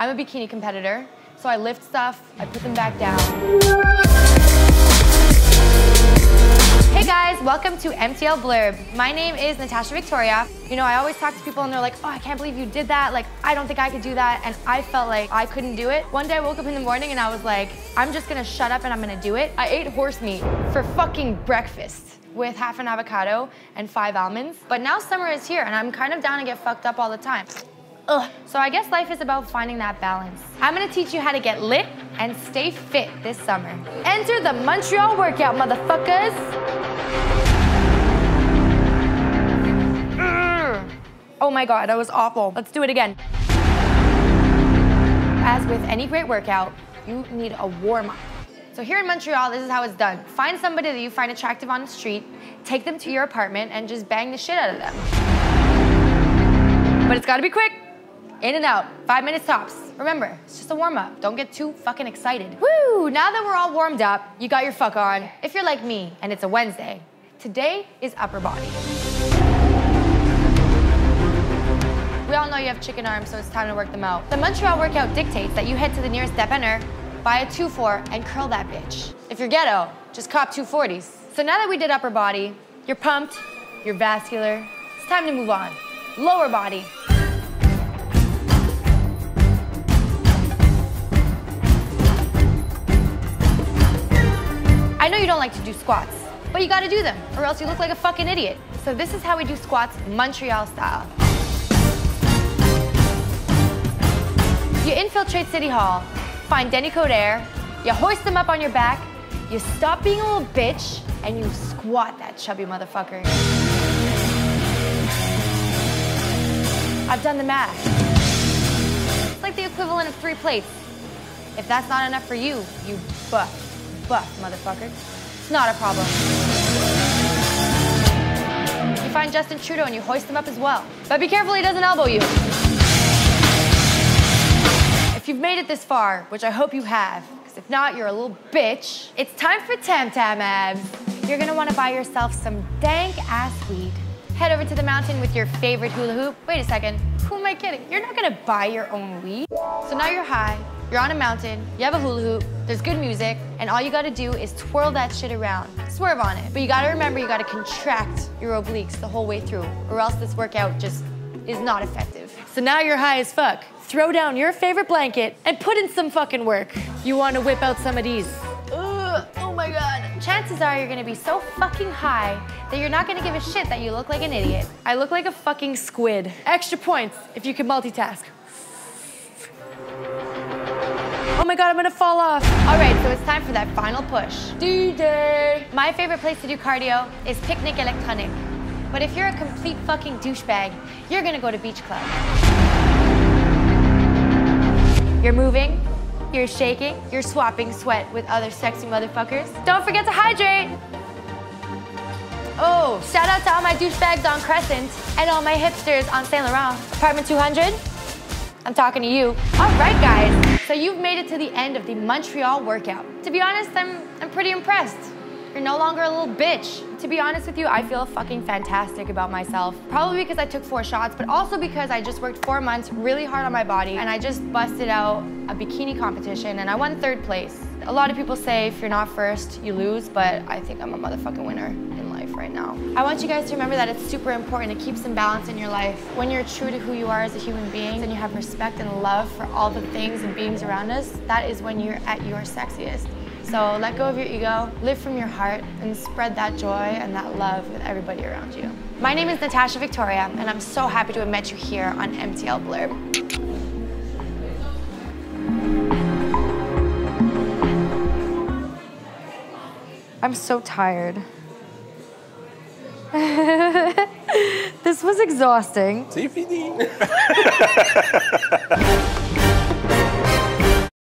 I'm a bikini competitor, so I lift stuff, I put them back down. Hey guys, welcome to MTL Blurb. My name is Natasha Victoria. You know, I always talk to people and they're like, oh, I can't believe you did that. Like, I don't think I could do that. And I felt like I couldn't do it. One day I woke up in the morning and I was like, I'm just gonna shut up and I'm gonna do it. I ate horse meat for fucking breakfast with half an avocado and 5 almonds. But now summer is here and I'm kind of down to get fucked up all the time. Ugh. So I guess life is about finding that balance. I'm gonna teach you how to get lit and stay fit this summer. Enter the Montreal workout, motherfuckers. Oh my God, that was awful. Let's do it again. As with any great workout, you need a warm-up. So here in Montreal, this is how it's done. Find somebody that you find attractive on the street, take them to your apartment, and just bang the shit out of them. But it's gotta be quick. In and out, 5 minutes tops. Remember, it's just a warm-up. Don't get too fucking excited. Woo, now that we're all warmed up, you got your fuck on. If you're like me, and it's a Wednesday, today is upper body. We all know you have chicken arms, so it's time to work them out. The Montreal workout dictates that you head to the nearest dépanneur, buy a 2-4, and curl that bitch. If you're ghetto, just cop 240s. So now that we did upper body, you're pumped, you're vascular, it's time to move on. Lower body. I know you don't like to do squats, but you gotta do them, or else you look like a fucking idiot. So this is how we do squats Montreal style. You infiltrate City Hall, find Denny Coderre, you hoist him up on your back, you stop being a little bitch, and you squat that chubby motherfucker. I've done the math. It's like the equivalent of 3 plates. If that's not enough for you, you buff, motherfucker. It's not a problem. You find Justin Trudeau and you hoist him up as well. But be careful he doesn't elbow you. If you've made it this far, which I hope you have, because if not, you're a little bitch. It's time for tam-tam abs. You're gonna wanna buy yourself some dank-ass weed. Head over to the mountain with your favorite hula hoop. Wait a second, who am I kidding? You're not gonna buy your own weed. So now you're high. You're on a mountain, you have a hula hoop, there's good music, and all you gotta do is twirl that shit around. Swerve on it. But you gotta remember, you gotta contract your obliques the whole way through, or else this workout just is not effective. So now you're high as fuck. Throw down your favorite blanket and put in some fucking work. You wanna whip out some of these. Ugh, oh my God. Chances are you're gonna be so fucking high that you're not gonna give a shit that you look like an idiot. I look like a fucking squid. Extra points if you can multitask. Oh my God, I'm gonna fall off. All right, so it's time for that final push. D-Day. My favorite place to do cardio is Picnic Electronic. But if you're a complete fucking douchebag, you're gonna go to Beach Club. You're moving, you're shaking, you're swapping sweat with other sexy motherfuckers. Don't forget to hydrate. Oh, shout out to all my douchebags on Crescent and all my hipsters on Saint Laurent. Apartment 200, I'm talking to you. All right, guys. So you've made it to the end of the Montreal workout. To be honest, I'm pretty impressed. You're no longer a little bitch. To be honest with you, I feel fucking fantastic about myself. Probably because I took 4 shots, but also because I just worked 4 months really hard on my body and I just busted out a bikini competition and I won 3rd place. A lot of people say if you're not first, you lose, but I think I'm a motherfucking winner in life right now. I want you guys to remember that it's super important to keep some balance in your life. When you're true to who you are as a human being and you have respect and love for all the things and beings around us, that is when you're at your sexiest. So let go of your ego, live from your heart, and spread that joy and that love with everybody around you. My name is Natasha Victoria, and I'm so happy to have met you here on MTL Blurb. I'm so tired. This was exhausting. CPD.